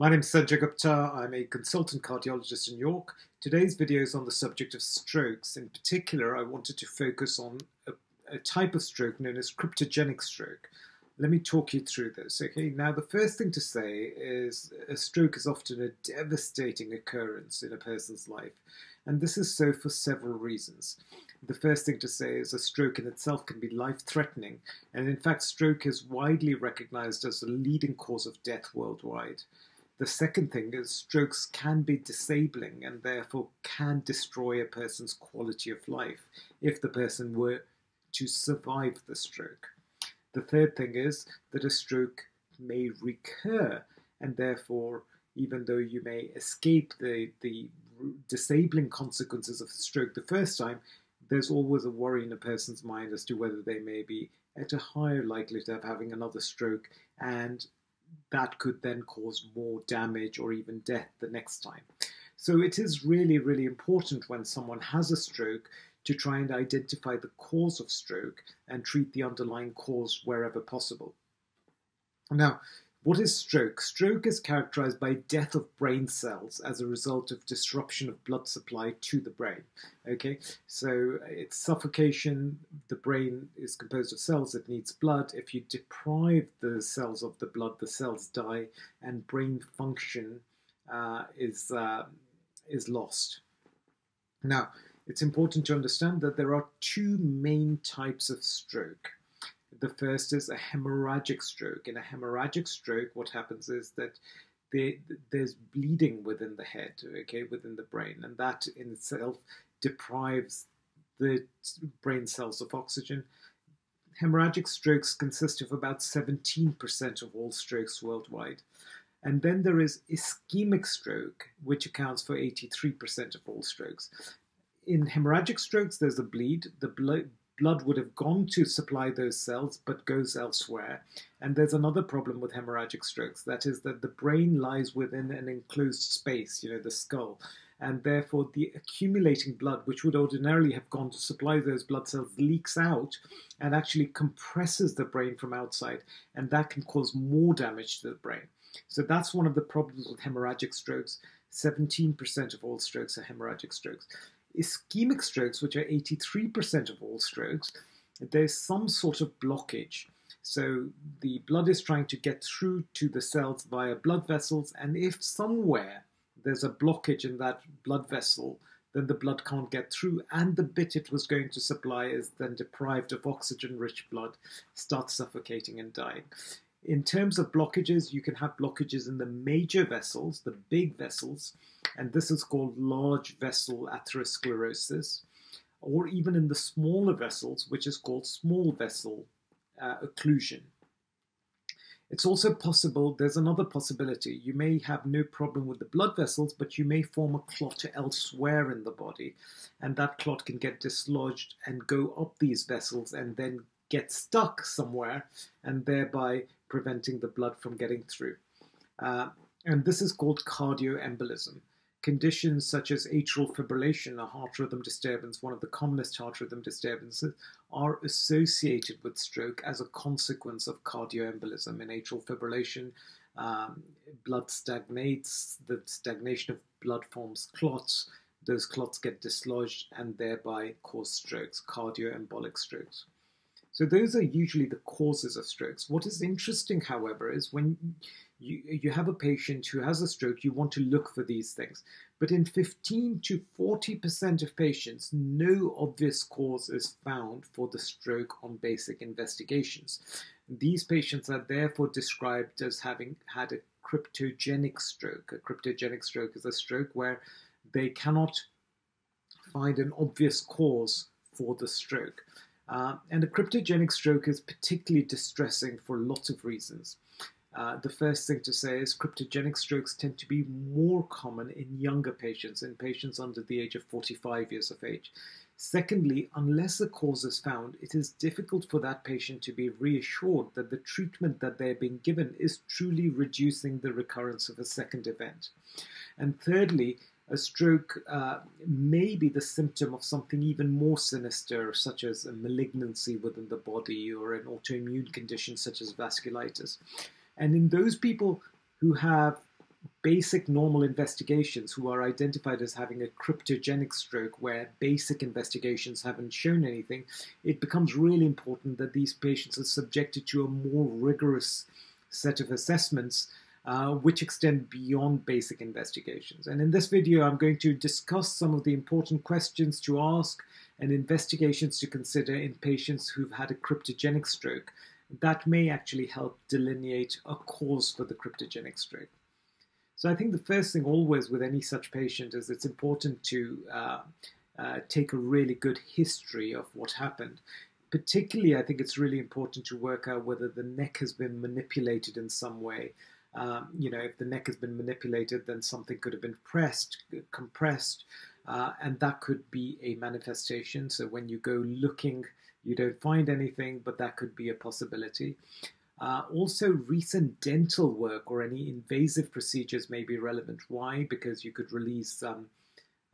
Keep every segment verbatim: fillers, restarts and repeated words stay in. My name is Sanjay Gupta. I'm a consultant cardiologist in York. Today's video is on the subject of strokes. In particular, I wanted to focus on a, a type of stroke known as cryptogenic stroke. Let me talk you through this, okay? Now, the first thing to say is a stroke is often a devastating occurrence in a person's life, and this is so for several reasons. The first thing to say is a stroke in itself can be life-threatening, and in fact, stroke is widely recognized as the leading cause of death worldwide. The second thing is strokes can be disabling and therefore can destroy a person's quality of life if the person were to survive the stroke. The third thing is that a stroke may recur, and therefore, even though you may escape the, the disabling consequences of the stroke the first time, there's always a worry in a person's mind as to whether they may be at a higher likelihood of having another stroke, and that could then cause more damage or even death the next time. So it is really, really important when someone has a stroke to try and identify the cause of stroke and treat the underlying cause wherever possible. Now, what is stroke? Stroke is characterized by death of brain cells as a result of disruption of blood supply to the brain, okay? So it's suffocation. The brain is composed of cells that needs blood. If you deprive the cells of the blood, the cells die and brain function uh, is, uh, is lost. Now, it's important to understand that there are two main types of stroke. The first is a hemorrhagic stroke. In a hemorrhagic stroke, what happens is that they, there's bleeding within the head, okay, within the brain, and that in itself deprives the brain cells of oxygen. Hemorrhagic strokes consist of about seventeen percent of all strokes worldwide. And then there is ischemic stroke, which accounts for eighty-three percent of all strokes. In hemorrhagic strokes, there's a bleed. The blood Blood would have gone to supply those cells, but goes elsewhere. And there's another problem with hemorrhagic strokes. That is that the brain lies within an enclosed space, you know, the skull. And therefore, the accumulating blood, which would ordinarily have gone to supply those blood cells, leaks out and actually compresses the brain from outside. And that can cause more damage to the brain. So that's one of the problems with hemorrhagic strokes. seventeen percent of all strokes are hemorrhagic strokes. Ischemic strokes, which are eighty-three percent of all strokes, there's some sort of blockage. So the blood is trying to get through to the cells via blood vessels, and if somewhere there's a blockage in that blood vessel, then the blood can't get through, and the bit it was going to supply is then deprived of oxygen-rich blood, starts suffocating and dying. In terms of blockages, you can have blockages in the major vessels, the big vessels, and this is called large vessel atherosclerosis, or even in the smaller vessels, which is called small vessel uh, occlusion. It's also possible, there's another possibility, you may have no problem with the blood vessels, but you may form a clot elsewhere in the body, and that clot can get dislodged and go up these vessels and then get stuck somewhere, and thereby preventing the blood from getting through. Uh, and this is called cardioembolism. Conditions such as atrial fibrillation, a heart rhythm disturbance, one of the commonest heart rhythm disturbances, are associated with stroke as a consequence of cardioembolism. In atrial fibrillation, um, blood stagnates, the stagnation of blood forms clots, those clots get dislodged and thereby cause strokes, cardioembolic strokes. So those are usually the causes of strokes. What is interesting, however, is when you, you have a patient who has a stroke, you want to look for these things. But in fifteen to forty percent of patients, no obvious cause is found for the stroke on basic investigations. These patients are therefore described as having had a cryptogenic stroke. A cryptogenic stroke is a stroke where they cannot find an obvious cause for the stroke. Uh, and a cryptogenic stroke is particularly distressing for lots of reasons. Uh, the first thing to say is cryptogenic strokes tend to be more common in younger patients, in patients under the age of forty-five years of age. Secondly, unless a cause is found, it is difficult for that patient to be reassured that the treatment that they're being given is truly reducing the recurrence of a second event. And thirdly, a stroke uh, may be the symptom of something even more sinister, such as a malignancy within the body or an autoimmune condition such as vasculitis. And in those people who have basic normal investigations who are identified as having a cryptogenic stroke where basic investigations haven't shown anything, it becomes really important that these patients are subjected to a more rigorous set of assessments uh, which extend beyond basic investigations. And in this video, I'm going to discuss some of the important questions to ask and investigations to consider in patients who've had a cryptogenic stroke that may actually help delineate a cause for the cryptogenic stroke. So I think the first thing always with any such patient is it's important to uh, uh, take a really good history of what happened. Particularly, I think it's really important to work out whether the neck has been manipulated in some way. Um, you know, if the neck has been manipulated, then something could have been pressed, compressed, uh, and that could be a manifestation. So when you go looking, you don't find anything, but that could be a possibility. Uh, also, recent dental work or any invasive procedures may be relevant. Why? Because you could release, um,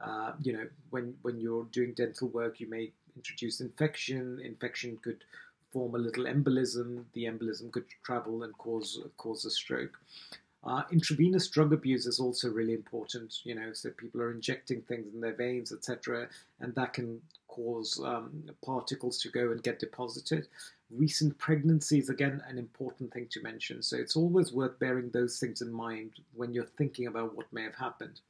uh, you know, when, when you're doing dental work, you may introduce infection. Infection could form a little embolism. The embolism could travel and cause, cause a stroke. Uh, intravenous drug abuse is also really important, you know, so people are injecting things in their veins, et cetera, and that can cause um, particles to go and get deposited. Recent pregnancies, again, an important thing to mention. So it's always worth bearing those things in mind when you're thinking about what may have happened.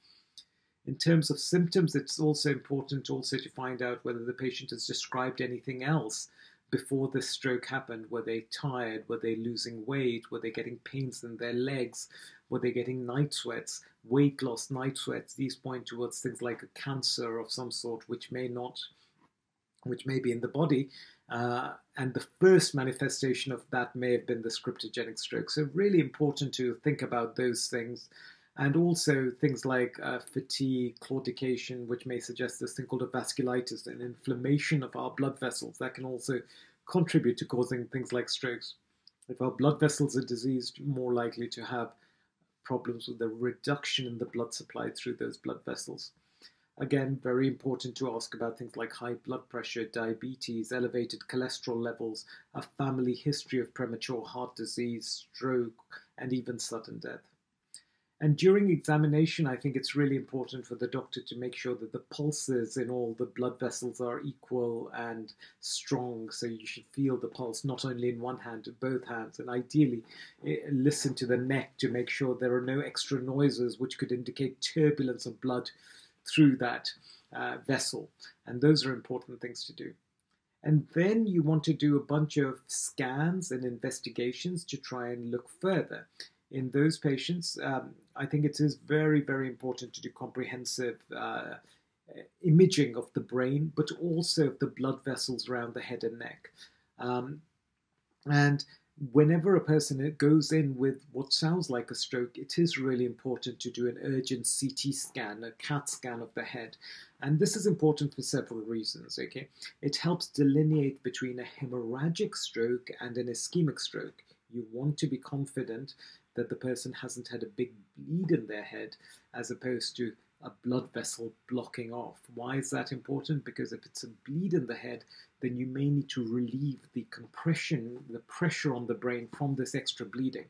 In terms of symptoms, it's also important also to find out whether the patient has described anything else before this stroke happened. Were they tired? Were they losing weight? Were they getting pains in their legs? Were they getting night sweats? Weight loss, night sweats, these point towards things like a cancer of some sort, which may not, which may be in the body. Uh, and the first manifestation of that may have been this cryptogenic stroke. So really important to think about those things. And also things like uh, fatigue, claudication, which may suggest this thing called a vasculitis, an inflammation of our blood vessels. That can also contribute to causing things like strokes. If our blood vessels are diseased, more likely to have problems with the reduction in the blood supply through those blood vessels. Again, very important to ask about things like high blood pressure, diabetes, elevated cholesterol levels, a family history of premature heart disease, stroke, and even sudden death. And during examination, I think it's really important for the doctor to make sure that the pulses in all the blood vessels are equal and strong. So you should feel the pulse not only in one hand, but both hands. And ideally, listen to the neck to make sure there are no extra noises which could indicate turbulence of blood through that uh, vessel. And those are important things to do. And then you want to do a bunch of scans and investigations to try and look further. In those patients, um, I think it is very, very important to do comprehensive uh, imaging of the brain, but also of the blood vessels around the head and neck. Um, and whenever a person goes in with what sounds like a stroke, it is really important to do an urgent C T scan, a CAT scan of the head. And this is important for several reasons, okay? It helps delineate between a hemorrhagic stroke and an ischemic stroke. You want to be confident that the person hasn't had a big bleed in their head as opposed to a blood vessel blocking off. Why is that important? Because if it's a bleed in the head, then you may need to relieve the compression, the pressure on the brain from this extra bleeding.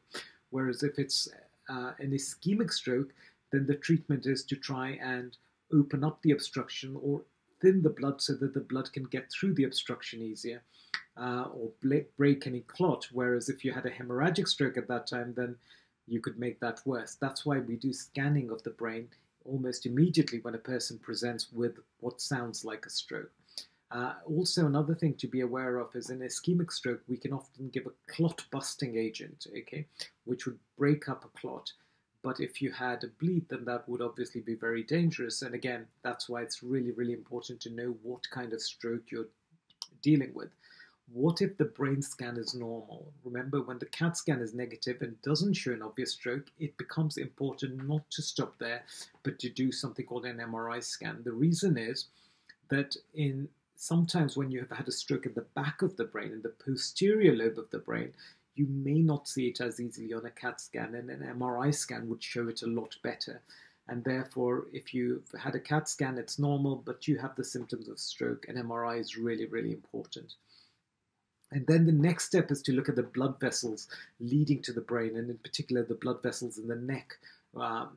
Whereas if it's uh, an ischemic stroke, then the treatment is to try and open up the obstruction or thin the blood so that the blood can get through the obstruction easier. Uh, or break any clot, whereas if you had a hemorrhagic stroke at that time, then you could make that worse. That's why we do scanning of the brain almost immediately when a person presents with what sounds like a stroke. Uh, also, another thing to be aware of is in ischemic stroke, we can often give a clot-busting agent, okay, which would break up a clot. But if you had a bleed, then that would obviously be very dangerous. And again, that's why it's really, really important to know what kind of stroke you're dealing with. What if the brain scan is normal? Remember, when the CAT scan is negative and doesn't show an obvious stroke, it becomes important not to stop there, but to do something called an M R I scan. The reason is that in sometimes when you have had a stroke at the back of the brain, in the posterior lobe of the brain, you may not see it as easily on a CAT scan, and an M R I scan would show it a lot better. And therefore, if you've had a CAT scan, it's normal, but you have the symptoms of stroke, and M R I is really, really important. And then the next step is to look at the blood vessels leading to the brain, and in particular the blood vessels in the neck um,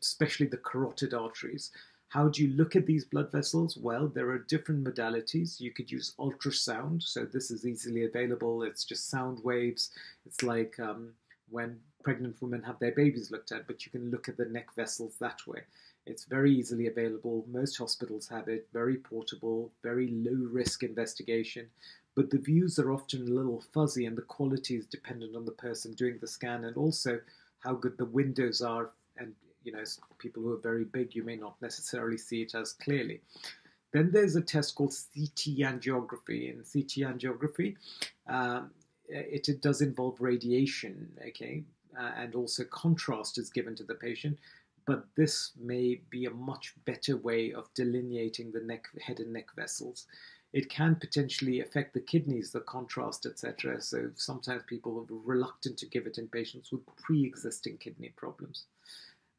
especially the carotid arteries. How do you look at these blood vessels? Well, there are different modalities. You could use ultrasound. So this is easily available. It's just sound waves. It's like um, when pregnant women have their babies looked at, but you can look at the neck vessels that way. It's very easily available. Most hospitals have it, very portable, very low risk investigation. But the views are often a little fuzzy and the quality is dependent on the person doing the scan and also how good the windows are. And you know, people who are very big, you may not necessarily see it as clearly. Then there's a test called C T angiography. In C T angiography, um, it, it does involve radiation, okay? Uh, and also contrast is given to the patient. But this may be a much better way of delineating the neck, head and neck vessels. It can potentially affect the kidneys, the contrast, et cetera. So sometimes people are reluctant to give it in patients with pre-existing kidney problems.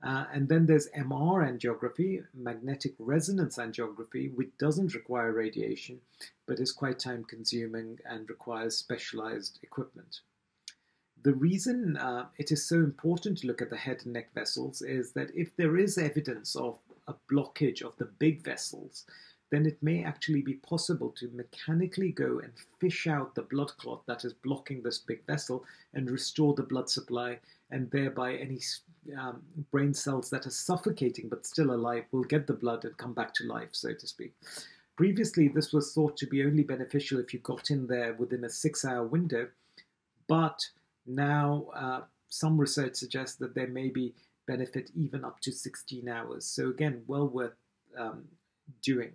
Uh, and then there's M R angiography, magnetic resonance angiography, which doesn't require radiation, but is quite time-consuming and requires specialized equipment. The reason uh, it is so important to look at the head and neck vessels is that if there is evidence of a blockage of the big vessels, then it may actually be possible to mechanically go and fish out the blood clot that is blocking this big vessel and restore the blood supply, and thereby any um, brain cells that are suffocating but still alive will get the blood and come back to life, so to speak. Previously, this was thought to be only beneficial if you got in there within a six-hour window, but now uh, some research suggests that there may be benefit even up to sixteen hours. So again, well worth um, doing.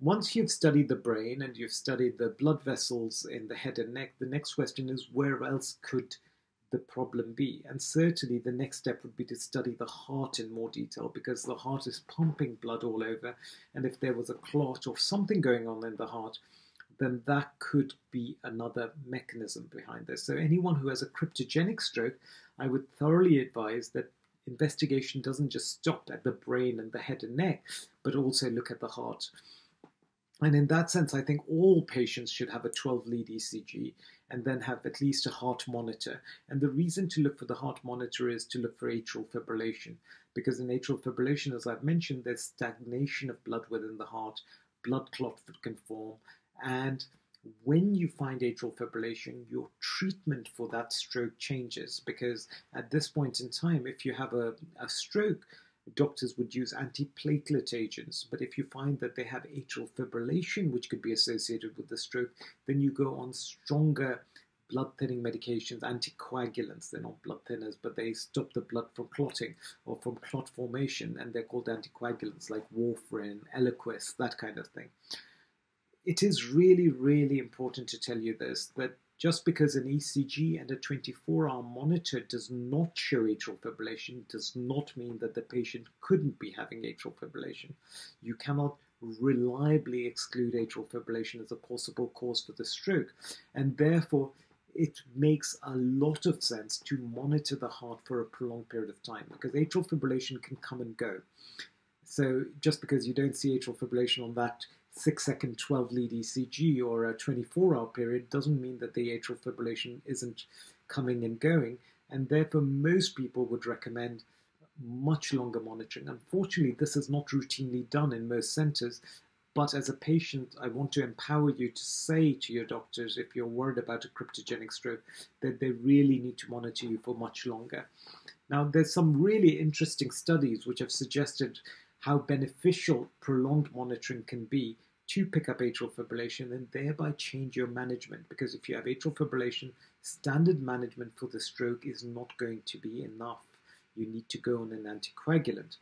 Once you've studied the brain and you've studied the blood vessels in the head and neck, the next question is where else could the problem be? And certainly the next step would be to study the heart in more detail, because the heart is pumping blood all over, and if there was a clot or something going on in the heart, then that could be another mechanism behind this. So anyone who has a cryptogenic stroke, I would thoroughly advise that investigation doesn't just stop at the brain and the head and neck, but also look at the heart. And in that sense, I think all patients should have a twelve lead E C G and then have at least a heart monitor. And the reason to look for the heart monitor is to look for atrial fibrillation, because in atrial fibrillation, as I've mentioned, there's stagnation of blood within the heart, blood clot can form. And when you find atrial fibrillation, your treatment for that stroke changes, because at this point in time, if you have a, a stroke, doctors would use antiplatelet agents, but if you find that they have atrial fibrillation, which could be associated with the stroke, then you go on stronger blood-thinning medications, anticoagulants. They're not blood thinners, but they stop the blood from clotting or from clot formation, and they're called anticoagulants like warfarin, Eliquis, that kind of thing. It is really, really important to tell you this, that just because an E C G and a twenty-four hour monitor does not show atrial fibrillation does not mean that the patient couldn't be having atrial fibrillation. You cannot reliably exclude atrial fibrillation as a possible cause for the stroke. And therefore, it makes a lot of sense to monitor the heart for a prolonged period of time, because atrial fibrillation can come and go. So just because you don't see atrial fibrillation on that six second twelve lead E C G or a twenty-four hour period doesn't mean that the atrial fibrillation isn't coming and going, and therefore most people would recommend much longer monitoring. Unfortunately, this is not routinely done in most centers, but as a patient, I want to empower you to say to your doctors, if you're worried about a cryptogenic stroke, that they really need to monitor you for much longer. Now, there's some really interesting studies which have suggested how beneficial prolonged monitoring can be to pick up atrial fibrillation and thereby change your management. Because if you have atrial fibrillation, standard management for the stroke is not going to be enough. You need to go on an anticoagulant.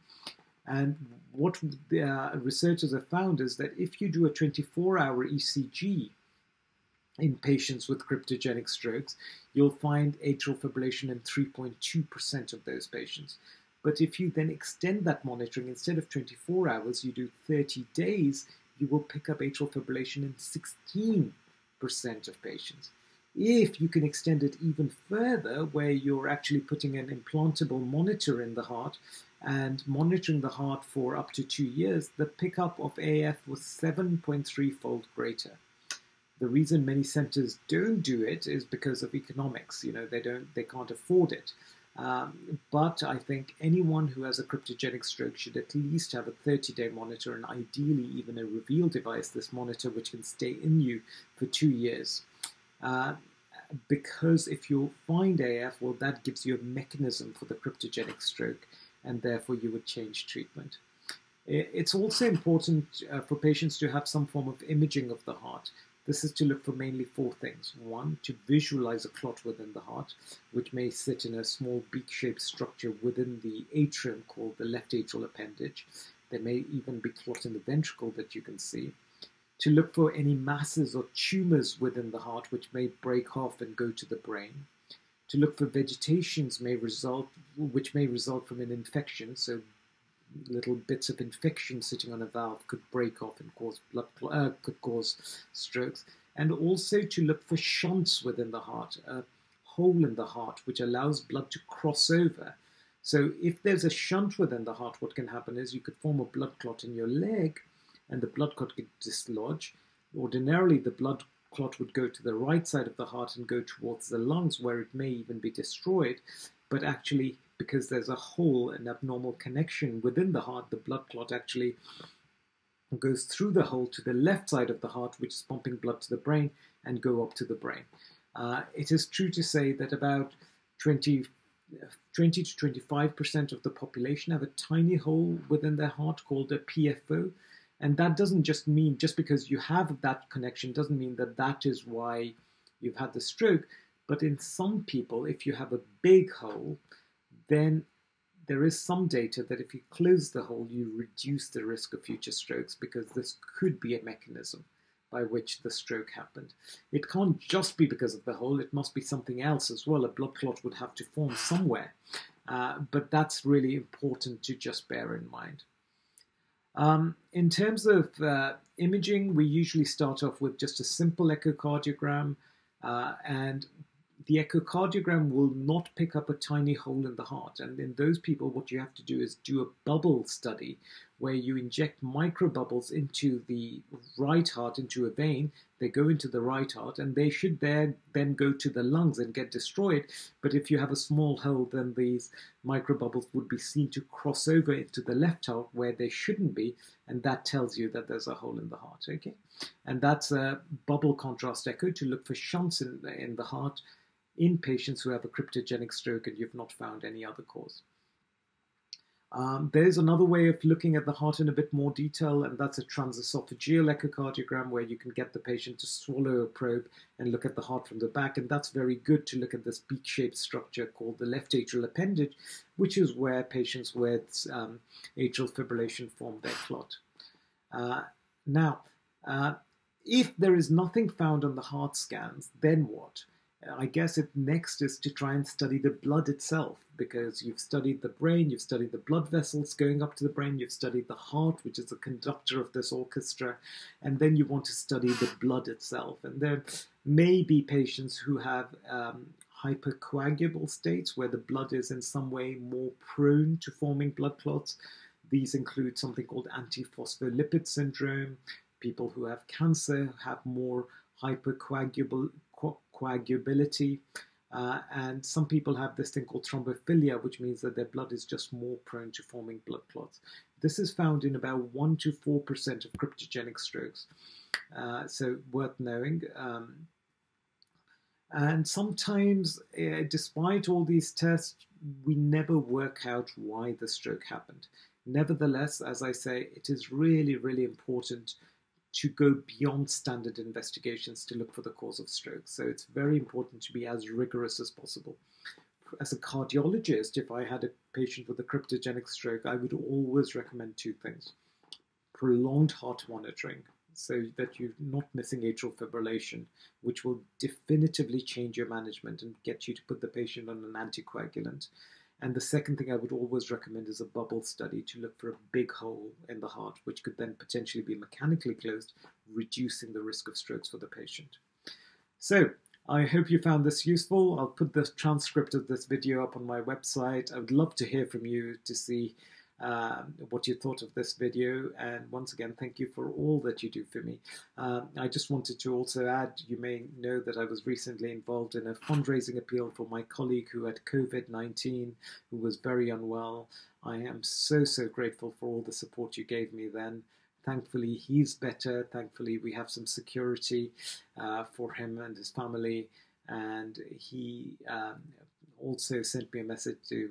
And what the uh, researchers have found is that if you do a twenty-four hour E C G in patients with cryptogenic strokes, you'll find atrial fibrillation in three point two percent of those patients. But if you then extend that monitoring, instead of twenty-four hours, you do thirty days, you will pick up atrial fibrillation in sixteen percent of patients. If you can extend it even further, where you're actually putting an implantable monitor in the heart and monitoring the heart for up to two years, the pickup of A F was seven point three fold greater. The reason many centers don't do it is because of economics. You know, they don't, they can't afford it. Um, but I think anyone who has a cryptogenic stroke should at least have a thirty day monitor, and ideally even a Reveal device, this monitor which can stay in you for two years. Uh, because if you find A F, well, that gives you a mechanism for the cryptogenic stroke, and therefore you would change treatment. It's also important uh, for patients to have some form of imaging of the heart. This is to look for mainly four things. One, to visualize a clot within the heart, which may sit in a small beak-shaped structure within the atrium called the left atrial appendage. There may even be clot in the ventricle that you can see. To look for any masses or tumors within the heart, which may break off and go to the brain. To look for vegetations may result, which may result from an infection. So little bits of infection sitting on a valve could break off and cause blood uh, could cause strokes. And also to look for shunts within the heart, a hole in the heart which allows blood to cross over. So if there's a shunt within the heart, what can happen is you could form a blood clot in your leg, and the blood clot could dislodge. Ordinarily, the blood clot would go to the right side of the heart and go towards the lungs, where it may even be destroyed. But actually, because there's a hole, an abnormal connection within the heart, the blood clot actually goes through the hole to the left side of the heart, which is pumping blood to the brain, and go up to the brain. Uh, it is true to say that about twenty to twenty-five percent of the population have a tiny hole within their heart called a P F O. And that doesn't just mean, just because you have that connection, doesn't mean that that is why you've had the stroke. But in some people, if you have a big hole, then there is some data that if you close the hole, you reduce the risk of future strokes, because this could be a mechanism by which the stroke happened. It can't just be because of the hole, it must be something else as well. A blood clot would have to form somewhere, uh, but that's really important to just bear in mind. Um, in terms of uh, imaging, we usually start off with just a simple echocardiogram, uh, and the echocardiogram will not pick up a tiny hole in the heart. And in those people, what you have to do is do a bubble study, where you inject microbubbles into the right heart, into a vein. They go into the right heart, and they should there then go to the lungs and get destroyed. But if you have a small hole, then these microbubbles would be seen to cross over into the left heart, where they shouldn't be, and that tells you that there's a hole in the heart. Okay, and that's a bubble contrast echo to look for shunts in the, in the heart in patients who have a cryptogenic stroke and you've not found any other cause. Um, there's another way of looking at the heart in a bit more detail, and that's a transesophageal echocardiogram, where you can get the patient to swallow a probe and look at the heart from the back. And that's very good to look at this beak-shaped structure called the left atrial appendage, which is where patients with um, atrial fibrillation form their clot. Uh, now, uh, if there is nothing found on the heart scans, then what? I guess it next is to try and study the blood itself, because you've studied the brain, you've studied the blood vessels going up to the brain, you've studied the heart, which is the conductor of this orchestra, and then you want to study the blood itself. And there may be patients who have um, hypercoagulable states, where the blood is in some way more prone to forming blood clots. These include something called antiphospholipid syndrome. People who have cancer have more hypercoagulable coagulability, uh, and some people have this thing called thrombophilia, which means that their blood is just more prone to forming blood clots. This is found in about one to four percent of cryptogenic strokes, uh, so worth knowing. Um, and sometimes, uh, despite all these tests, we never work out why the stroke happened. Nevertheless, as I say, it is really, really important to go beyond standard investigations to look for the cause of stroke. So it's very important to be as rigorous as possible. As a cardiologist, if I had a patient with a cryptogenic stroke, I would always recommend two things. Prolonged heart monitoring, so that you're not missing atrial fibrillation, which will definitively change your management and get you to put the patient on an anticoagulant. And the second thing I would always recommend is a bubble study to look for a big hole in the heart, which could then potentially be mechanically closed, reducing the risk of strokes for the patient. So I hope you found this useful. I'll put the transcript of this video up on my website. I would love to hear from you to see um, what you thought of this video. And once again, thank you for all that you do for me. Um, I just wanted to also add, you may know that I was recently involved in a fundraising appeal for my colleague who had COVID nineteen, who was very unwell. I am so, so grateful for all the support you gave me then. Thankfully, he's better. Thankfully, we have some security uh, for him and his family. And he um, also sent me a message to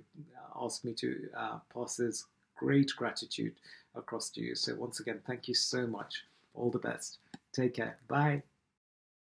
ask me to uh, pass his great gratitude across to you. So once again, thank you so much. All the best. Take care. Bye.